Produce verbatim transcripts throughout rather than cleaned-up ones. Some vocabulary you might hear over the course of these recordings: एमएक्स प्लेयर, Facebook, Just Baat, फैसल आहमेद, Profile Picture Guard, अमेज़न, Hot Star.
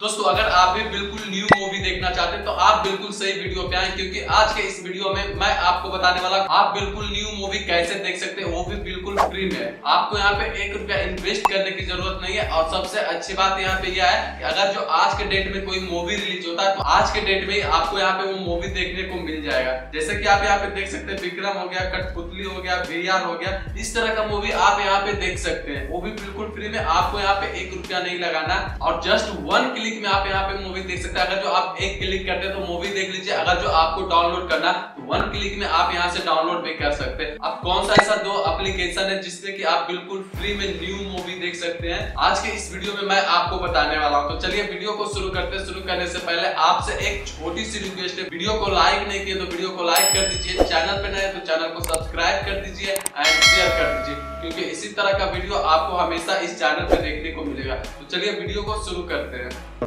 दोस्तों अगर आप भी बिल्कुल न्यू मूवी देखना चाहते हैं तो आप बिल्कुल सही वीडियो पे आए, क्योंकि आज के इस वीडियो में मैं आपको बताने वाला हूं आप बिल्कुल न्यू मूवी कैसे देख सकते हैं, वो भी बिल्कुल फ्री में। आपको यहाँ पे एक रुपया इन्वेस्ट करने की जरूरत नहीं है। और सबसे अच्छी बात यहाँ पे यह है कि अगर जो आज के डेट में कोई मूवी रिलीज होता है तो आज के डेट में आपको यहाँ पे वो मूवी देखने को मिल जाएगा। जैसे की आप यहाँ पे देख सकते हैं विक्रम हो गया, कठपुतली हो गया, वीआर हो गया, इस तरह का मूवी आप यहाँ पे देख सकते हैं, वो भी बिल्कुल फ्री में। आपको यहाँ पे एक रुपया नहीं लगाना और जस्ट वन क्लिक में आप यहाँ पे मूवी देख सकते हैं। अगर जो आप एक क्लिक करते हैं तो मूवी देख लीजिए, अगर जो आपको डाउनलोड करना तो वन क्लिक में आप यहाँ से डाउनलोड भी कर सकते हैं। अब कौन सा ऐसा दो एप्लीकेशन है जिससे कि आप बिल्कुल फ्री में न्यू मूवी देख सकते हैं, आज के इस वीडियो में मैं आपको बताने वाला हूँ। तो चलिए वीडियो को शुरू करते हैं। शुरू करने से पहले आपसे एक छोटी सी रिक्वेस्ट है, वीडियो को लाइक नहीं किए तो वीडियो को लाइक कर दीजिए, चैनल पे नए हैं तो चैनल को सब्सक्राइब कर दीजिए एंड शेयर कर दीजिए, क्योंकि इसी तरह का वीडियो आपको हमेशा इस चैनल पे देखने को मिलेगा। तो चलिए वीडियो को शुरू करते हैं।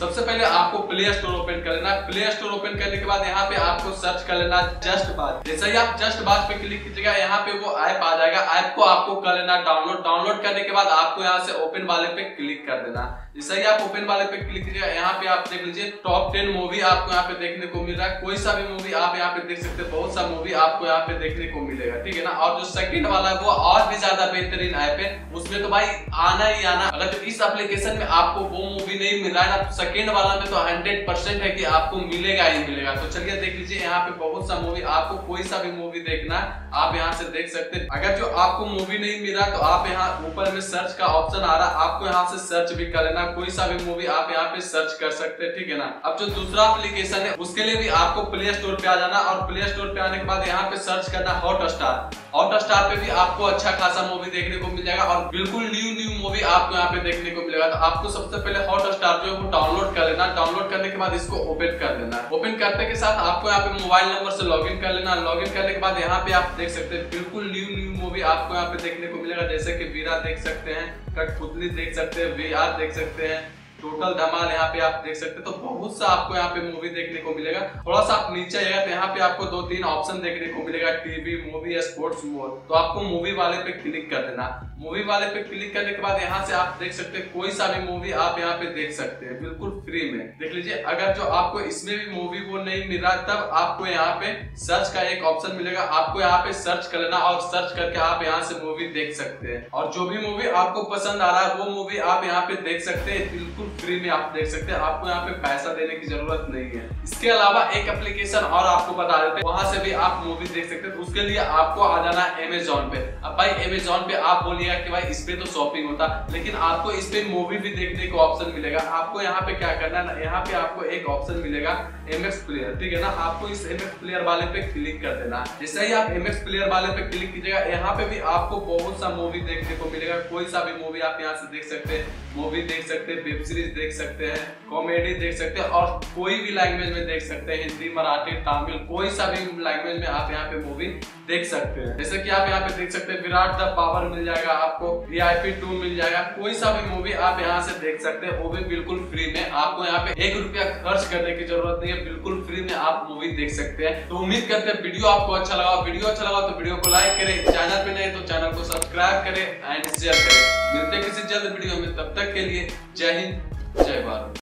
सबसे पहले आपको प्ले स्टोर ओपन कर लेना। प्ले स्टोर ओपन करने के बाद यहाँ पे आपको सर्च कर लेना जस्ट बात। जैसे ही आप जस्ट बात पे क्लिक कीजिएगा यहाँ पे वो ऐप आ जाएगा। ऐप को आपको कर लेना डाउनलोड। डाउनलोड करने के बाद आपको यहाँ से ओपन वाले पे क्लिक कर देना। जैसे ही आप ओपन वाले पे क्लिक कीजिएगा यहाँ पे आप देख लीजिए टॉप टेन मूवी आपको यहाँ पे देखने को मिल रहा है। कोई सा भी मूवी आप यहाँ पे देख सकते हैं, बहुत सा मूवी आपको यहाँ पे देखने को मिलेगा, ठीक है ना। और जो सेकंड वाला है वो और भी ज्यादा बेहतरीन ऐप है, उसमें तो भाई आना ही आना। अगर तो इस एप्लीकेशन में आपको वो मूवी नहीं मिल रहा है ना, सेकेंड वाला में तो हंड्रेड परसेंट है की आपको मिलेगा ही मिलेगा। तो चलिए देख लीजिए यहाँ पे बहुत सा मूवी, आपको कोई सा भी मूवी देखना आप यहाँ से देख सकते हैं। अगर जो आपको मूवी नहीं मिला तो आप यहाँ ऊपर में सर्च का ऑप्शन आ रहा है, आपको यहाँ से सर्च भी कर लेना, कोई सा भी मूवी आप यहाँ पे सर्च कर सकते हैं, ठीक है ना। अब जो दूसरा एप्लीकेशन है उसके लिए भी आपको प्ले स्टोर पे आ जाना और प्ले स्टोर पे आने के बाद यहाँ पे सर्च करना हॉट स्टार। हॉट स्टार पे भी आपको अच्छा खासा मूवी देखने को मिल जाएगा और बिल्कुल न्यू न्यू मूवी आपको यहाँ पे देखने को मिलेगा। तो आपको सबसे पहले हॉट स्टार जो है वो डाउनलोड कर लेना। डाउनलोड करने के बाद इसको ओपन कर लेना। ओपन करने के साथ आपको यहाँ पे मोबाइल नंबर से लॉग इन कर लेना। लॉग इन करने के बाद यहाँ पे आप देख सकते हैं बिल्कुल न्यू न्यू मूवी आपको यहाँ पे देखने को मिलेगा। जैसे की वीरा देख सकते हैं, कठपुतली देख सकते हैं, वीआर देख सकते हैं, टोटल धमाल यहाँ पे आप देख सकते हैं। तो बहुत सा आपको यहाँ पे मूवी देखने को मिलेगा। थोड़ा सा आप नीचे आएगा तो यहाँ पे आपको दो तीन ऑप्शन देखने को मिलेगा, टीवी, मूवी, स्पोर्ट्स मोड। तो आपको मूवी वाले पे क्लिक कर देना। मूवी वाले पे क्लिक करने के बाद यहाँ से आप देख सकते हैं कोई सा भी मूवी आप यहाँ पे देख सकते हैं बिल्कुल फ्री में, देख लीजिए। अगर जो आपको इसमें भी मूवी वो नहीं मिल रहा तब आपको यहाँ पे सर्च का एक ऑप्शन मिलेगा, आपको यहाँ पे सर्च कर लेना और सर्च करके आप यहाँ से मूवी देख सकते हैं। और जो भी मूवी आपको पसंद आ रहा है वो मूवी आप यहाँ पे देख सकते हैं, बिल्कुल फ्री में आप देख सकते हैं, आपको यहाँ पे पैसा देने की जरूरत नहीं है। इसके अलावा एक एप्लीकेशन और आपको बता देते हैं, वहां से भी आप मूवी देख सकते हैं। उसके लिए आपको आ जाना है अमेज़न पे। अब भाई अमेज़न पे आप बोलिएगा कि भाई इस पे तो शॉपिंग होता, लेकिन आपको इस पे मूवी भी देखने का ऑप्शन मिलेगा। आपको यहाँ पे क्या करना है, यहाँ पे आपको एक ऑप्शन मिलेगा एमएक्स प्लेयर, ठीक है ना। आपको इस एमएक्स प्लेयर वाले पे क्लिक कर देना। जैसे ही आप एमएक्स प्लेयर वाले पे क्लिक कीजिएगा यहाँ पे भी आपको बहुत सा मूवी देखने को मिलेगा। कोई सा भी मूवी आप यहाँ से देख सकते हैं, मूवी देख सकते हैं, वेब सीरीज देख सकते हैं, कॉमेडी देख सकते हैं और कोई भी लैंग्वेज में देख सकते हैं, हिंदी, मराठी, तमिल, कोई सा भी लैंग्वेज में आप यहाँ पे मूवी देख सकते हैं। जैसे कि आप यहाँ पे देख सकते हैं विराट द पावर मिल जाएगा आपको, वीआईपी टू मिल जाएगा, कोई सा भी मूवी आप यहाँ से देख सकते हैं, वो भी बिल्कुल फ्री में। आपको यहाँ पे एक रुपया खर्च करने की जरूरत नहीं है, बिल्कुल फ्री में आप मूवी देख सकते हैं। तो उम्मीद करते हैं वीडियो आपको अच्छा लगा। वीडियो अच्छा लगा तो वीडियो को लाइक करें, चैनल पे नए तो चैनल को सब्सक्राइब करें एंड शेयर करें। मिलते हैं किसी जल्द वीडियो में, तब तक के लिए जय हिंद, जय भारत।